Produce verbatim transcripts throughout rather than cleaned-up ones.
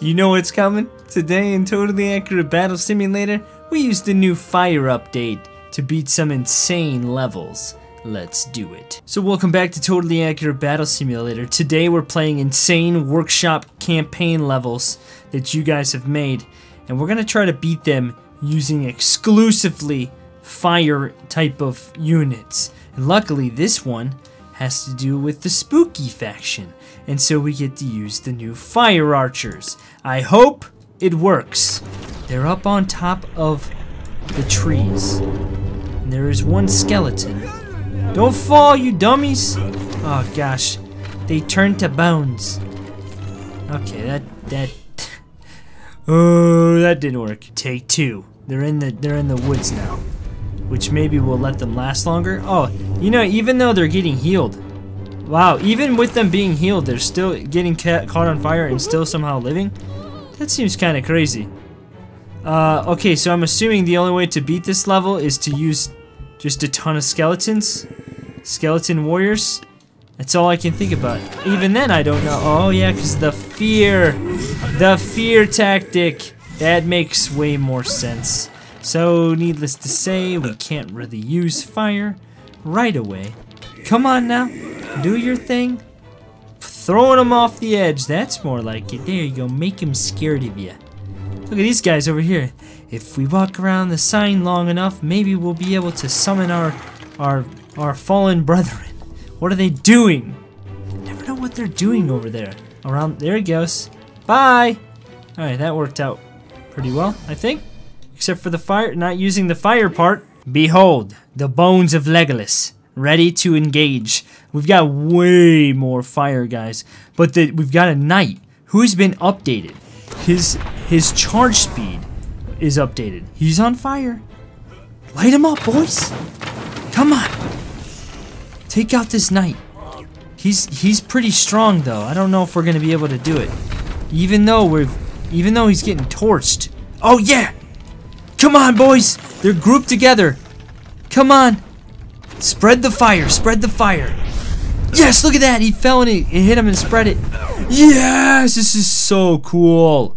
You know what's coming? Today in Totally Accurate Battle Simulator, we used the new fire update to beat some insane levels. Let's do it. So welcome back to Totally Accurate Battle Simulator. Today we're playing insane workshop campaign levels that you guys have made, and we're gonna try to beat them using exclusively fire type of units. And luckily this one has to do with the spooky faction, and so we get to use the new fire archers. I hope it works. They're up on top of the trees, and there is one skeleton. Don't fall, you dummies! Oh gosh, they turned to bones. Okay, that that oh, that didn't work. Take two. They're in the they're in the woods now, which maybe will let them last longer. Oh, you know, even though they're getting healed, wow, even with them being healed, they're still getting ca caught on fire and still somehow living? That seems kind of crazy. Uh, okay, so I'm assuming the only way to beat this level is to use just a ton of skeletons. Skeleton warriors. That's all I can think about. Even then, I don't know. Oh yeah, because the fear, the fear tactic, that makes way more sense. So, needless to say, we can't really use fire right away. Come on now, do your thing. Throwing them off the edge, that's more like it. There you go, make them scared of you. Look at these guys over here. If we walk around the sign long enough, maybe we'll be able to summon our our, our fallen brethren. What are they doing? I never know what they're doing over there. Around, there it goes. Bye! Alright, that worked out pretty well, I think. Except for the fire, not using the fire part. Behold, the bones of Legolas, ready to engage. We've got way more fire, guys. But the, we've got a knight who's been updated. His his charge speed is updated. He's on fire. Light him up, boys. Come on. Take out this knight. He's he's pretty strong though. I don't know if we're gonna be able to do it. Even though we're, even though he's getting torched. Oh yeah. Come on, boys! They're grouped together! Come on! Spread the fire! Spread the fire! Yes! Look at that! He fell and it hit him and spread it! Yes! This is so cool!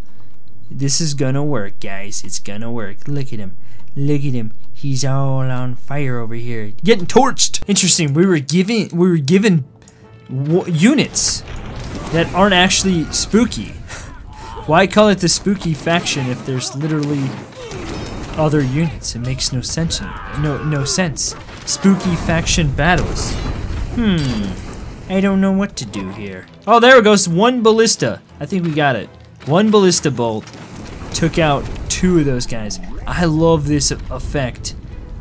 This is gonna work, guys. It's gonna work. Look at him. Look at him. He's all on fire over here. Getting torched! Interesting. We were given, we were given units that aren't actually spooky. Why call it the spooky faction if there's literally other units? It makes no sense. No, no sense. Spooky faction battles. Hmm. I don't know what to do here. Oh, there it goes. One ballista. I think we got it. One ballista bolt took out two of those guys. I love this effect.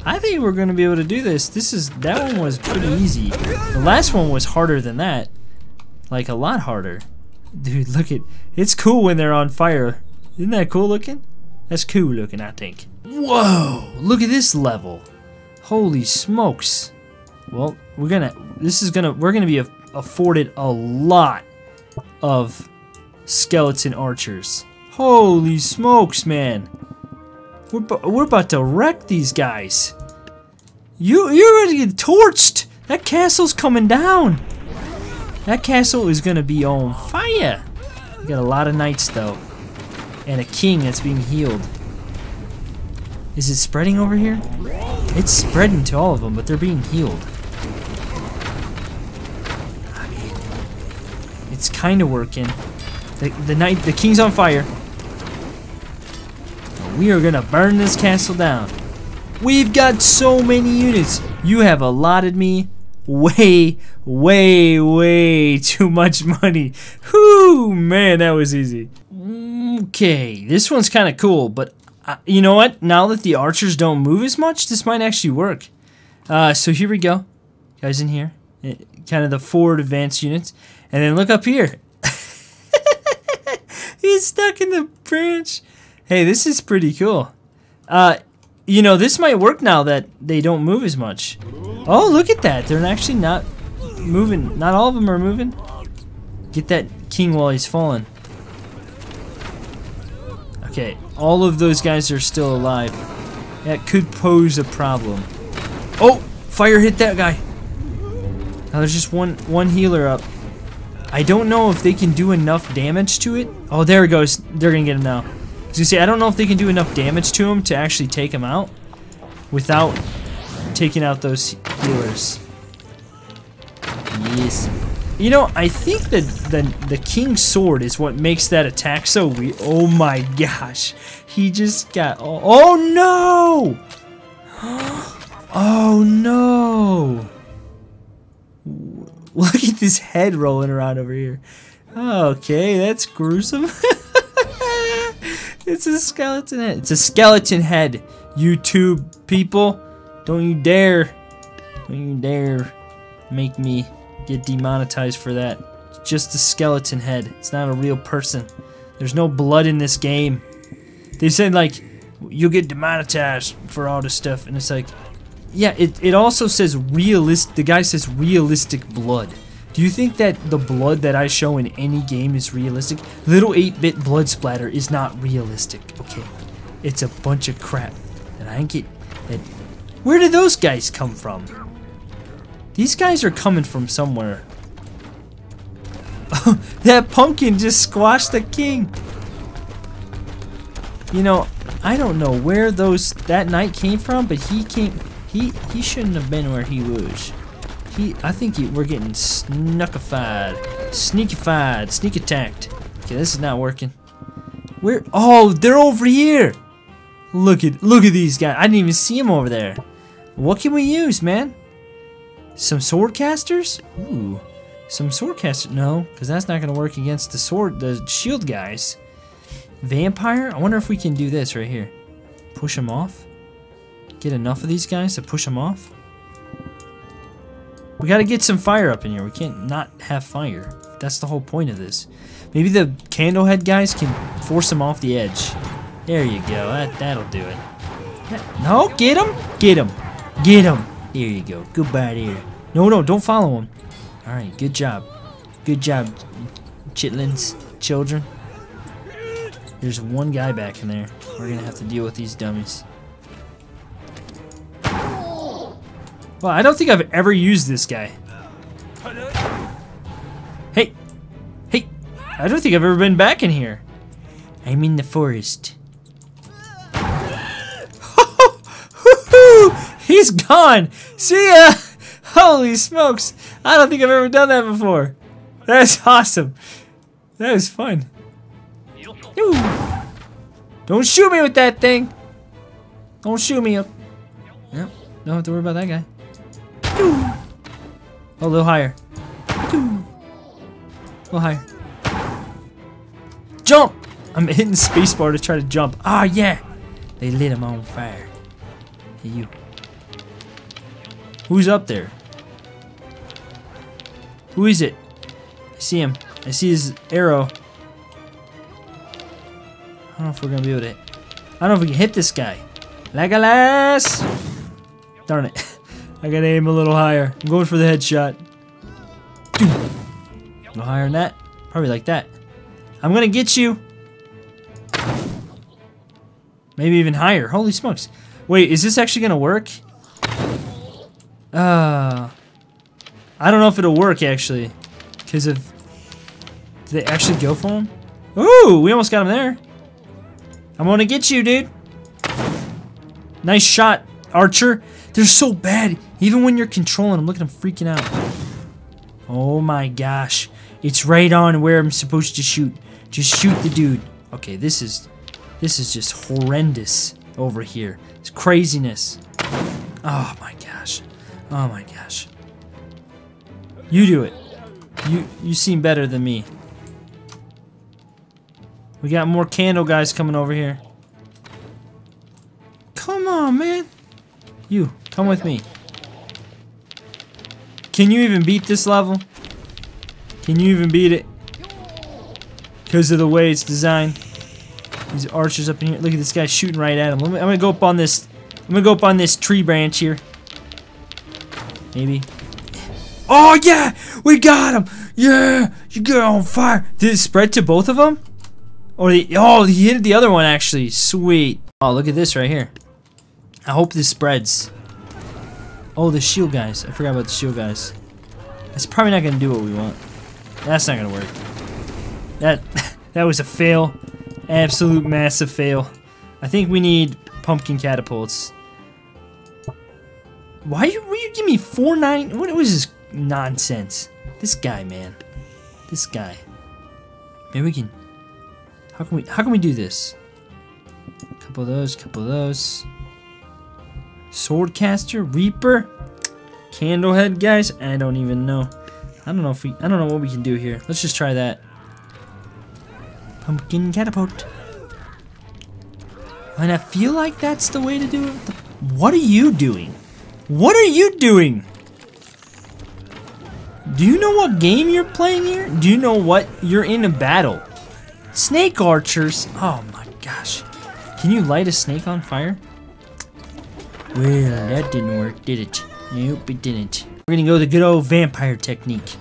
I think we're gonna be able to do this. This is, that one was pretty easy. The last one was harder than that. Like a lot harder. Dude, look at, it's cool when they're on fire. Isn't that cool looking? That's cool looking, I think. Whoa! Look at this level. Holy smokes. Well, we're gonna, this is gonna, we're gonna be afforded a lot of skeleton archers. Holy smokes, man. We're, we're about to wreck these guys. You, you're gonna get torched. That castle's coming down. That castle is gonna be on fire. We got a lot of knights though. And a king that's being healed. Is it spreading over here? It's spreading to all of them, but they're being healed. I mean, it's kind of working. The, the knight, the king's on fire. We are gonna burn this castle down. We've got so many units. You have allotted me way, way, way too much money. Whoo, man, that was easy. Okay, this one's kind of cool, but uh, you know what? Now that the archers don't move as much, this might actually work. Uh, so here we go. Guys in here. It, kind of the forward advanced units. And then look up here. He's stuck in the branch. Hey, this is pretty cool. Uh, you know, this might work now that they don't move as much. Oh, look at that. They're actually not moving. Not all of them are moving. Get that king while he's falling. Okay, all of those guys are still alive. That could pose a problem. Oh, fire hit that guy. Now there's just one one healer up. I don't know if they can do enough damage to it. Oh, there it goes. They're gonna get him now. As you see, I don't know if they can do enough damage to him to actually take him out without taking out those healers. Yes. You know, I think that the the king's sword is what makes that attack so weird. Oh my gosh, he just got. Oh, oh no! Oh no! Look at this head rolling around over here. Okay, that's gruesome. It's a skeleton head. It's a skeleton head, YouTube people. Don't you dare. Don't you dare make me get demonetized for that. It's just a skeleton head. It's not a real person. There's no blood in this game. They said, like, you'll get demonetized for all this stuff. And it's like, yeah, it, it also says realistic. The guy says realistic blood. Do you think that the blood that I show in any game is realistic? Little eight bit blood splatter is not realistic, okay? It's a bunch of crap that I get. That, where did those guys come from? These guys are coming from somewhere. That pumpkin just squashed the king. You know, I don't know where those that knight came from, but he came. He he shouldn't have been where he was. He, I think he, we're getting snuckified, sneakified, sneak attacked. Okay, this is not working. Where? Oh, they're over here. Look at look at these guys. I didn't even see them over there. What can we use, man? Some sword casters? Ooh, some sword casters. No, because that's not gonna work against the sword, the shield guys. Vampire. I wonder if we can do this right here. Push them off. Get enough of these guys to push them off. We gotta get some fire up in here. We can't not have fire. That's the whole point of this. Maybe the candlehead guys can force them off the edge. There you go. That, that'll do it. No, get him! Get him! Get him! There you go. Goodbye there. No, no, don't follow him. Alright, good job. Good job, chitlins, children. There's one guy back in there. We're gonna have to deal with these dummies. Well, I don't think I've ever used this guy. Hey! Hey! I don't think I've ever been back in here. I'm in the forest. He's gone! See ya! Holy smokes! I don't think I've ever done that before. That's awesome. That was fun. Ooh. Don't shoot me with that thing! Don't shoot me up. Yep, don't have to worry about that guy. Oh, a little higher. A little higher. Jump! I'm hitting spacebar to try to jump. Ah, yeah! They lit him on fire. Hey, you. Who's up there? Who is it? I see him. I see his arrow. I don't know if we're gonna be able to. I don't know if we can hit this guy. Legolas! Darn it. I gotta aim a little higher. I'm going for the headshot. A little higher than that. Probably like that. I'm gonna get you. Maybe even higher. Holy smokes. Wait, is this actually gonna work? Uh, I don't know if it'll work actually. Because of. Did they actually go for him? Ooh, we almost got him there. I'm gonna get you, dude. Nice shot, Archer. They're so bad. Even when you're controlling them, look at them freaking out. Oh my gosh. It's right on where I'm supposed to shoot. Just shoot the dude. Okay, this is this is just horrendous over here. It's craziness. Oh my gosh. Oh my gosh. You do it. You you seem better than me. We got more candle guys coming over here. Come on, man. You, come with me. Can you even beat this level? Can you even beat it? Because of the way it's designed. These archers up in here. Look at this guy shooting right at him. Let me, I'm gonna go up on this. I'm gonna go up on this tree branch here. Maybe. Oh yeah, we got him. Yeah, you got on fire. Did it spread to both of them? Or they, oh, he hit the other one actually. Sweet. Oh, look at this right here. I hope this spreads. Oh, the shield guys. I forgot about the shield guys. That's probably not gonna do what we want. That's not gonna work. That that was a fail. Absolute massive fail. I think we need pumpkin catapults. Why you, will you give me four nine? What was this nonsense? This guy, man. This guy. Maybe we can. How can we? How can we do this? Couple of those. Couple of those. Swordcaster, Reaper, Candlehead, guys. I don't even know. I don't know if we. I don't know what we can do here. Let's just try that. Pumpkin catapult. And I feel like that's the way to do it. What are you doing? What are you doing? Do you know what game you're playing here? Do you know what? You're in a battle. Snake archers. Oh my gosh. Can you light a snake on fire? Well, that didn't work, did it? Nope, it didn't. We're gonna go the good old vampire technique.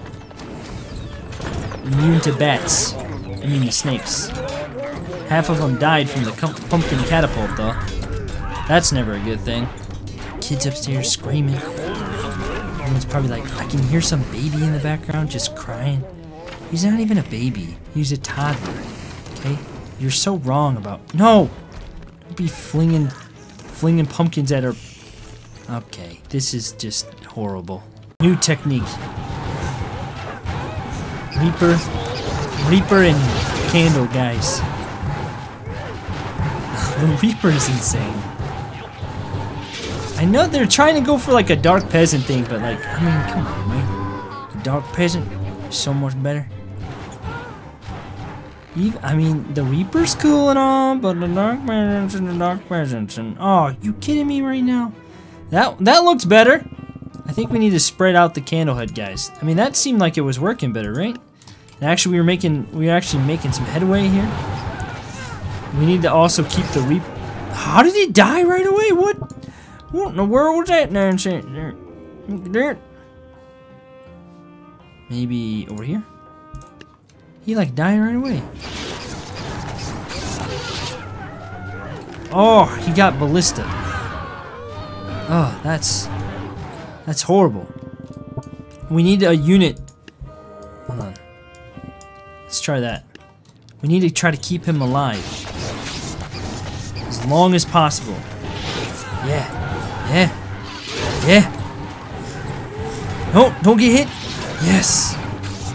Immune to bats. I mean the snakes. Half of them died from the pumpkin catapult, though. That's never a good thing. Kids upstairs screaming. Everyone's probably like, I can hear some baby in the background just crying. He's not even a baby. He's a toddler. Okay? You're so wrong about... No! Don't be flinging... flinging pumpkins at her... Okay. This is just horrible. New technique. Reaper. Reaper and candle, guys. The Reaper is insane. I know they're trying to go for like a dark peasant thing, but like, I mean, come on, man. The dark peasant is so much better. Even, I mean, the Reaper's cool and all, but the dark peasants and the dark peasants and oh, you kidding me right now? That that looks better. I think we need to spread out the candlehead, guys. I mean, that seemed like it was working better, right? And actually, we were making we were actually making some headway here. We need to also keep the reap. How did he die right away? What? What in the world was that nonsense? Maybe over here? He like died right away. Oh, he got ballista. Oh, that's that's horrible. We need a unit. Hold on. Let's try that. We need to try to keep him alive. As long as possible. Yeah. Yeah. Yeah. No, don't get hit. Yes.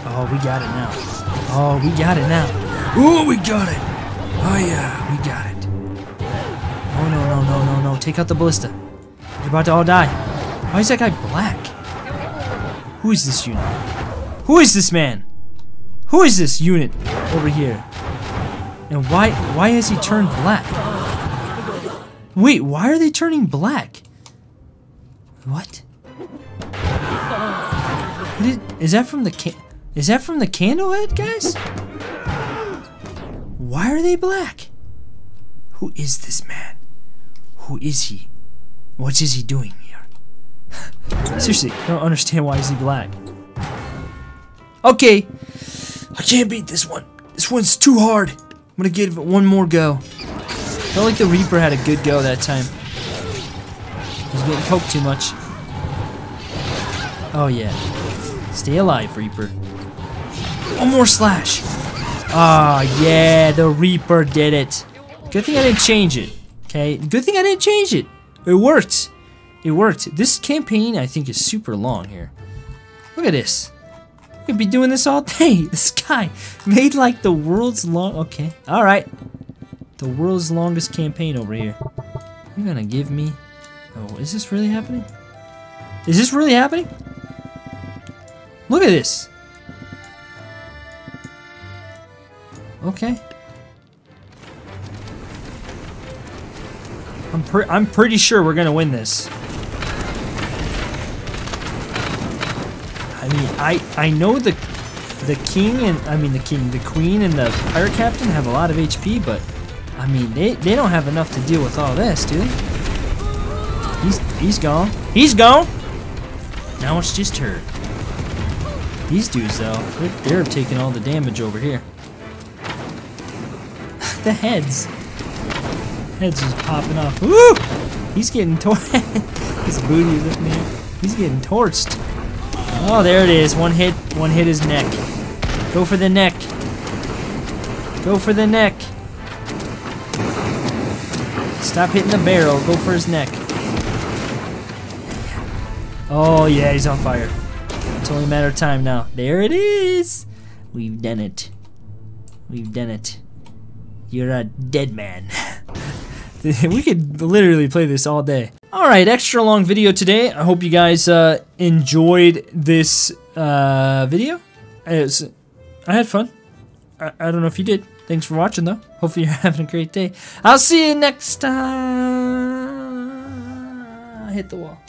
Oh, we got it now. Oh, we got it now. Oh, we got it. Oh, yeah. We got it. Oh, no, no, no, no, no. Take out the ballista. You're about to all die. Why is that guy black? Who is this unit? Who is this man? Who is this unit over here? And why why has he turned black? Wait, why are they turning black? What? Is, is that from the can- Is that from the candlehead, guys? Why are they black? Who is this man? Who is he? What is he doing here? Seriously, I don't understand why is he black. Okay. I can't beat this one. This one's too hard. I'm gonna give it one more go. Felt like the Reaper had a good go that time. He's getting poked too much. Oh yeah. Stay alive, Reaper. One more slash. Ah, oh, yeah, the Reaper did it. Good thing I didn't change it. Okay, good thing I didn't change it. It worked. It worked. This campaign, I think, is super long here. Look at this. Could be doing this all day. This guy made like the world's long. Okay, all right, the world's longest campaign over here. You're gonna give me? Oh, is this really happening? Is this really happening? Look at this. Okay. I'm pre I'm pretty sure we're gonna win this. I mean, I I know the the king and I mean the king, the queen and the pirate captain have a lot of H P, but I mean they they don't have enough to deal with all this, do they? He's he's gone. He's gone. Now it's just her. These dudes though, they're, they're taking all the damage over here. The heads, heads just popping off. Woo! He's getting torched. His booty is up in here. He's getting torched. Oh, there it is. One hit, one hit his neck. Go for the neck. Go for the neck. Stop hitting the barrel. Go for his neck. Oh, yeah, he's on fire. It's only a matter of time now. There it is. We've done it. We've done it. You're a dead man. We could literally play this all day. All right, extra long video today. I hope you guys uh, enjoyed this uh, video. It's, I had fun. I, I don't know if you did. Thanks for watching, though. Hopefully you're having a great day. I'll see you next time. Hit the wall.